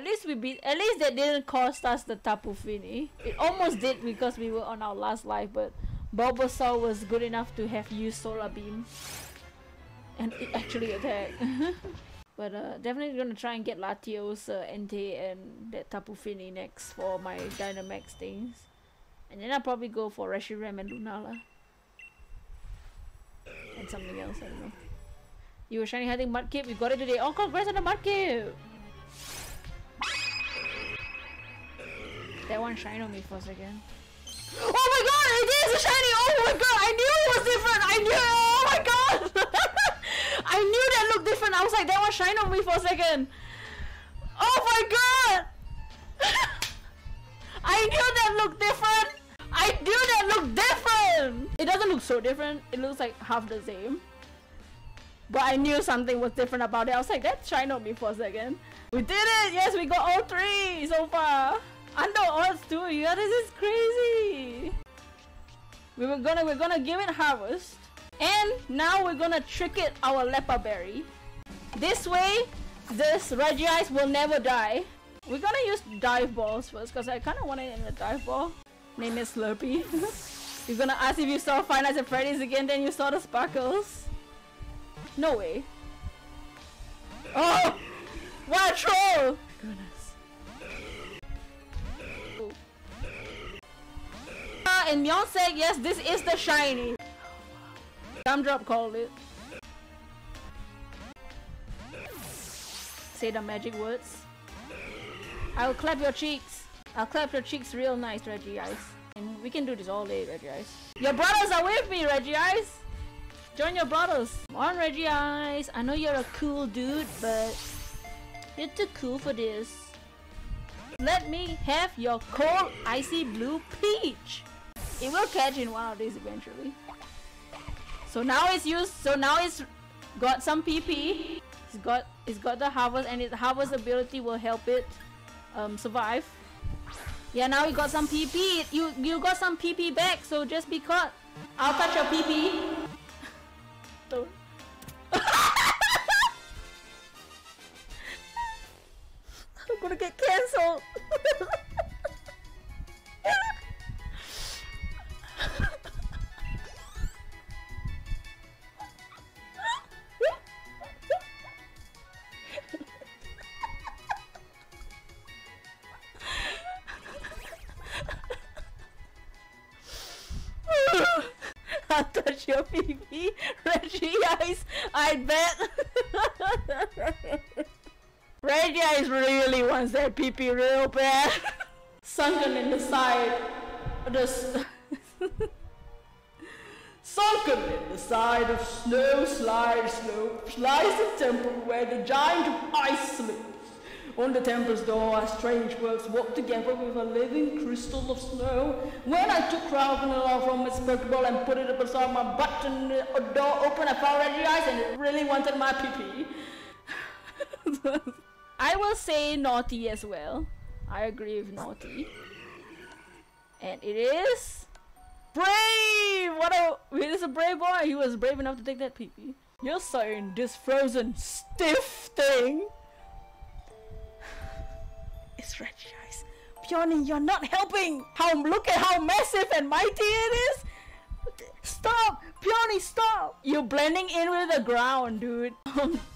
At least we beat. At least that didn't cost us the Tapu Fini. It almost did because we were on our last life, but Bulbasaur was good enough to have used Solar Beam, and it actually attacked. But definitely gonna try and get Latios, Entei, and that Tapu Fini next for my Dynamax things, and then I'll probably go for Reshiram and Lunala, and something else. I don't know. You were shiny hunting Mudkip. You got it today. Oh, congrats on the Mudkip! That one shined on me for a second. Oh my god, it is a shiny! Oh my god, I knew it was different! I knew! Oh my god! I knew that looked different! I was like, that one shined on me for a second! Oh my god! I knew that looked different! I knew that looked different! It doesn't look so different, it looks like half the same. But I knew something was different about it. I was like, that shined on me for a second. We did it! Yes, we got all three so far! Under odds too, yeah, this is crazy. We're gonna give it harvest, and now we're gonna trick it our leopard berry. This way, this Regice will never die. We're gonna use dive balls first, cause I kinda want it in the dive ball. Name is Slurpee. You're gonna ask if you saw Five Nights at Freddy's again, then you saw the sparkles. No way. Oh, what a troll! Goodness. And Miyeon said, yes, this is the shiny. Gumdrop called it. Say the magic words. I'll clap your cheeks. I'll clap your cheeks real nice, Regice. And we can do this all day, Regice. Your brothers are with me, Regice. Join your brothers. Come on, Regice. I know you're a cool dude, but you're too cool for this. Let me have your cold, icy blue peach. It will catch in one of these eventually. So now it's used. So now it's got some PP. It's got the harvest, and its harvest ability will help it survive. Yeah, now it got some PP. You got some PP back. So just be caught. I'll touch your PP. Don't. I'm gonna get cancelled. I'll touch your PP, Regice, I bet. Regice really wants that PP real bad. Sunken in the side. Sunken in the side of snow slide slope lies the temple where the giant of ice sleeps. On the temple's door, our strange works walked together with a living crystal of snow. When I took Lunala from its Pokeball and put it beside my butt and the door opened, I found Regice and it really wanted my PP. I will say naughty as well. I agree with naughty. And it is... brave! It is a brave boy! He was brave enough to take that PP. You're saying this frozen stiff thing... it's Regice. Peony, you're not helping! Look at how massive and mighty it is! Stop! Peony, stop! You're blending in with the ground, dude.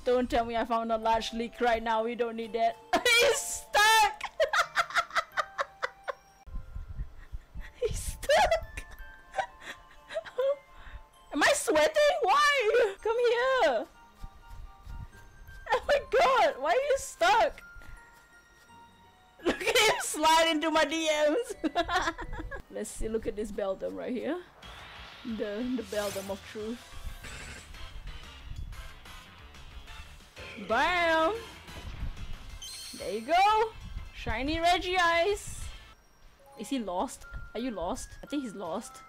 Don't tell me I found a large leak right now. We don't need that. He's stuck! He's stuck! Am I sweating? Why? Come here! Oh my god, why are you stuck? Look at him slide into my DMs! Let's see, look at this beldum right here. The beldum of truth. Bam! There you go! Shiny Regice! Is he lost? Are you lost? I think he's lost.